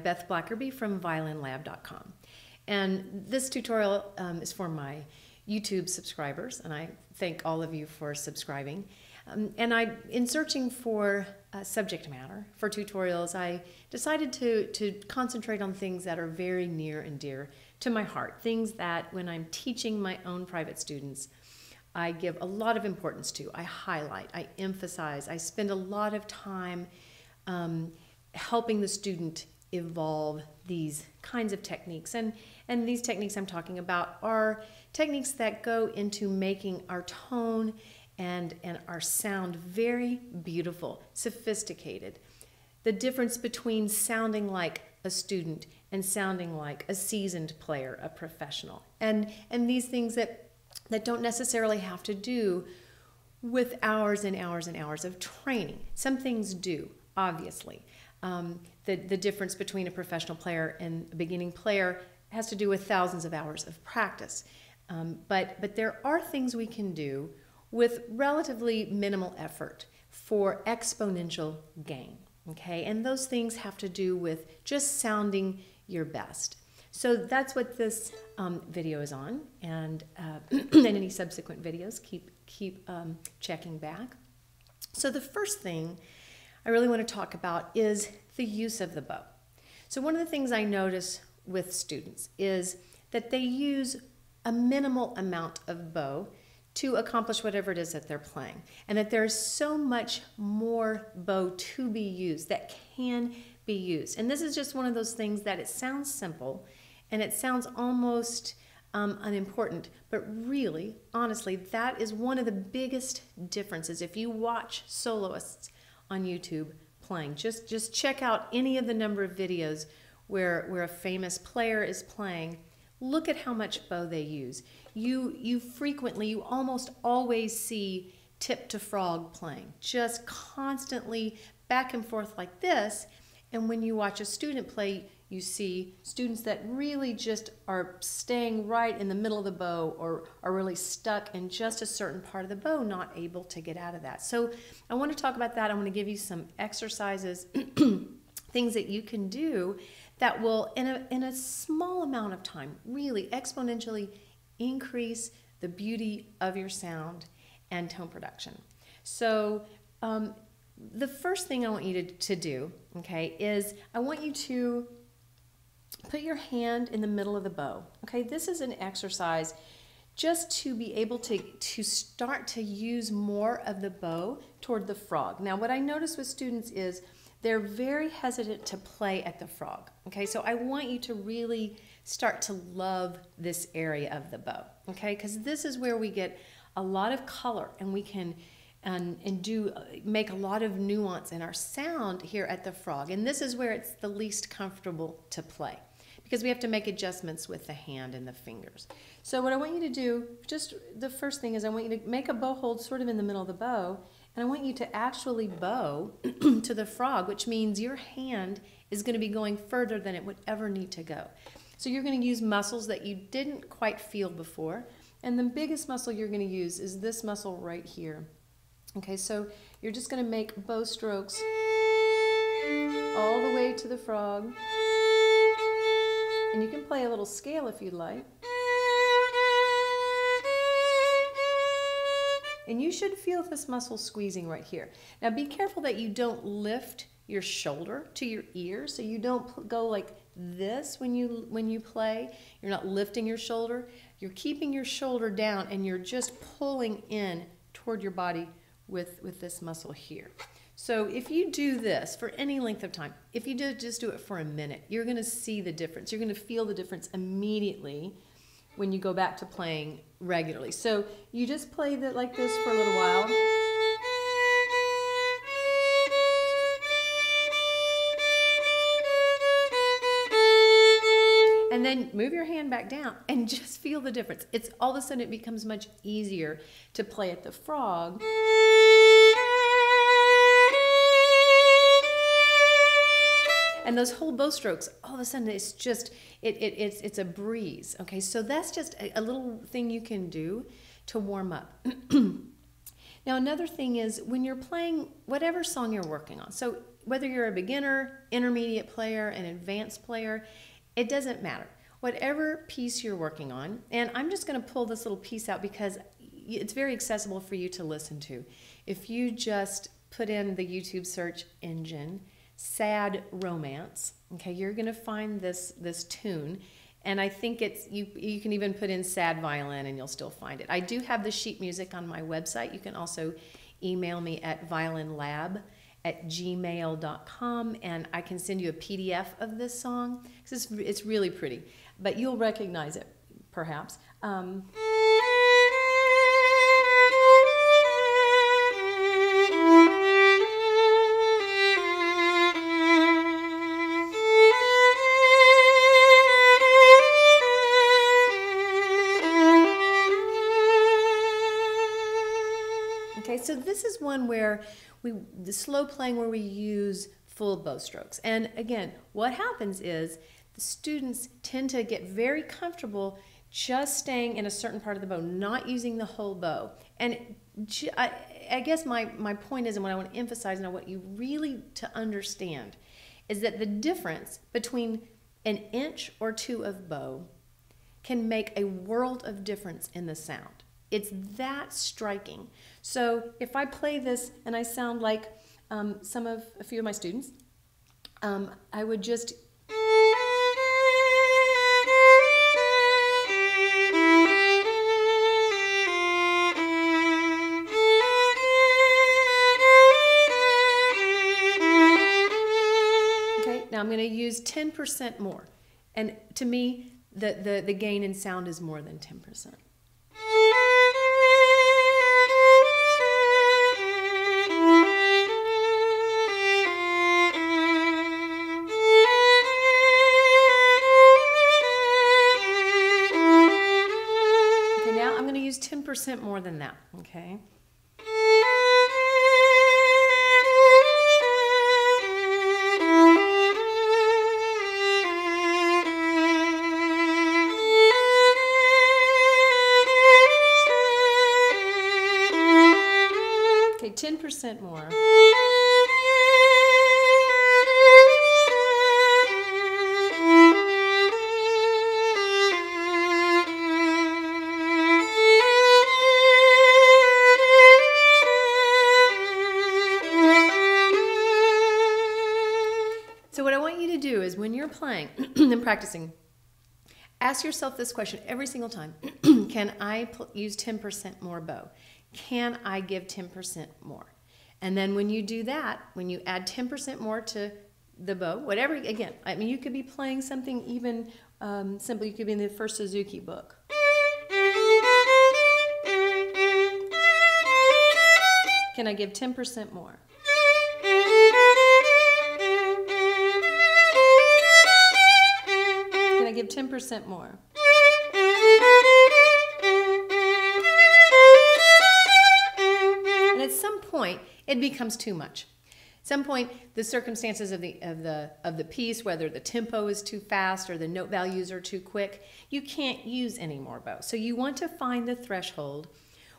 I'm Beth Blackerby from violinlab.com. And this tutorial is for my YouTube subscribers, and I thank all of you for subscribing. And in searching for subject matter for tutorials, I decided to concentrate on things that are very near and dear to my heart, things that when I'm teaching my own private students, I give a lot of importance to. I highlight, I emphasize, I spend a lot of time helping the student evolve these kinds of techniques. And these techniques I'm talking about are techniques that go into making our tone and our sound very beautiful, sophisticated. The difference between sounding like a student and sounding like a seasoned player, a professional. And these things that don't necessarily have to do with hours and hours and hours of training. Some things do, obviously. The difference between a professional player and a beginning player has to do with thousands of hours of practice. But there are things we can do with relatively minimal effort for exponential gain, okay? And those things have to do with just sounding your best. So that's what this video is on, and and any subsequent videos, keep checking back. So the first thing I really want to talk about is the use of the bow. So one of the things I notice with students is that they use a minimal amount of bow to accomplish whatever it is that they're playing, and that there's so much more bow to be used that can be used. And this is just one of those things that it sounds simple, and it sounds almost unimportant, but really, honestly, that is one of the biggest differences. If you watch soloists on YouTube playing, just check out any of the number of videos where a famous player is playing. Look at how much bow they use. You almost always see tip to frog playing, just constantly back and forth like this. And when you watch a student play, you see students that really just are staying right in the middle of the bow, or are really stuck in just a certain part of the bow, not able to get out of that. So I want to talk about that. I want to give you some exercises, things that you can do that will, in a small amount of time, really exponentially increase the beauty of your sound and tone production. So the first thing I want you to do, okay, is I want you to put your hand in the middle of the bow. Okay, this is an exercise just to be able to start to use more of the bow toward the frog. Now, what I notice with students is they're very hesitant to play at the frog. Okay, so I want you to really start to love this area of the bow. Okay, because this is where we get a lot of color, and we can make a lot of nuance in our sound here at the frog. And this is where it's the least comfortable to play, because we have to make adjustments with the hand and the fingers. So what I want you to do, just the first thing is I want you to make a bow hold sort of in the middle of the bow, and I want you to actually bow to the frog, which means your hand is going to be going further than it would ever need to go. So you're going to use muscles that you didn't quite feel before, and the biggest muscle you're going to use is this muscle right here. Okay, so you're just going to make bow strokes all the way to the frog, and you can play a little scale if you'd like. And you should feel this muscle squeezing right here. Now be careful that you don't lift your shoulder to your ear, so you don't go like this when you play. You're not lifting your shoulder. You're keeping your shoulder down, and you're just pulling in toward your body with this muscle here. So if you do this for any length of time, if you just do it for a minute, you're going to see the difference. You're going to feel the difference immediately when you go back to playing regularly. So you just play that like this for a little while. And then move your hand back down and just feel the difference. It's all of a sudden it becomes much easier to play at the frog. And those whole bow strokes, all of a sudden, it's just, it's a breeze. Okay, so that's just a little thing you can do to warm up. Now, another thing is when you're playing whatever song you're working on. So whether you're a beginner, intermediate player, an advanced player, it doesn't matter. Whatever piece you're working on, and I'm just going to pull this little piece out because it's very accessible for you to listen to. If you just put in the YouTube search engine, Sad Romance, okay, you're going to find this tune. And I think it's, you can even put in sad violin and you'll still find it. I do have the sheet music on my website. You can also email me at violinlab@gmail.com and I can send you a PDF of this song because it's really pretty. But you'll recognize it, perhaps. So this is one where the slow playing where we use full bow strokes. And again, what happens is the students tend to get very comfortable just staying in a certain part of the bow, not using the whole bow. And I guess my point is, and what I want to emphasize and what you really to understand is that the difference between an inch or two of bow can make a world of difference in the sound. It's that striking. So if I play this and I sound like a few of my students, I would just, okay, now I'm going to use 10% more. And to me, the gain in sound is more than 10%. More than that, okay? Okay, 10% more. Playing and practicing, ask yourself this question every single time. Can I use 10% more bow? Can I give 10% more? And then when you do that, when you add 10% more to the bow, whatever, again, I mean, you could be playing something even simple. You could be in the first Suzuki book. Can I give 10% more? Give 10% more. And at some point, it becomes too much. At some point, the circumstances of the piece, whether the tempo is too fast or the note values are too quick, you can't use any more bow. So you want to find the threshold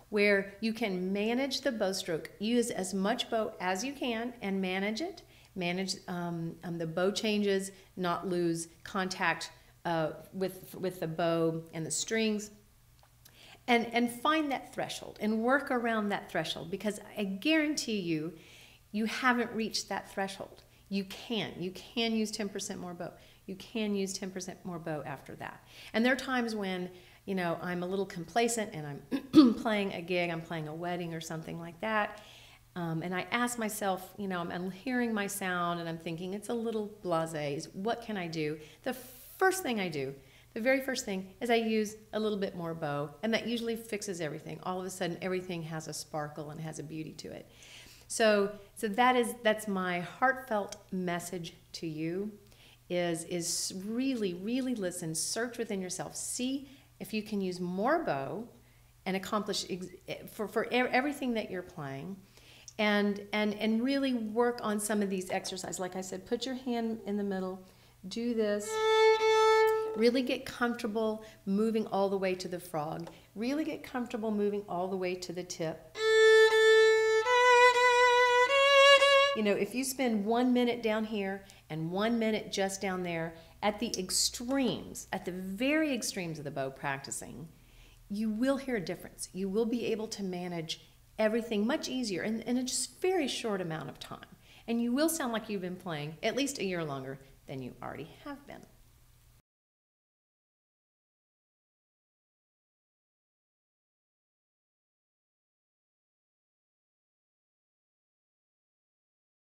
where you can manage the bow stroke, use as much bow as you can, and manage it. Manage the bow changes, not lose contact with the bow and the strings, and find that threshold and work around that threshold, because I guarantee you haven't reached that threshold. You can use 10% more bow. You can use 10% more bow after that. And there are times when, you know, I'm a little complacent and I'm playing a gig, I'm playing a wedding or something like that, and I ask myself, you know, I'm hearing my sound and I'm thinking it's a little blasé. What can I do? The very first thing is I use a little bit more bow, and that usually fixes everything. All of a sudden, everything has a sparkle and has a beauty to it. So that's my heartfelt message to you, is really, really listen, search within yourself, see if you can use more bow and accomplish for everything that you're playing. And really work on some of these exercises. Like I said, put your hand in the middle, do this. Really get comfortable moving all the way to the frog. Really get comfortable moving all the way to the tip. You know, if you spend 1 minute down here and 1 minute just down there, at the extremes, at the very extremes of the bow practicing, you will hear a difference. You will be able to manage everything much easier in a just very short amount of time. And you will sound like you've been playing at least a year longer than you already have been.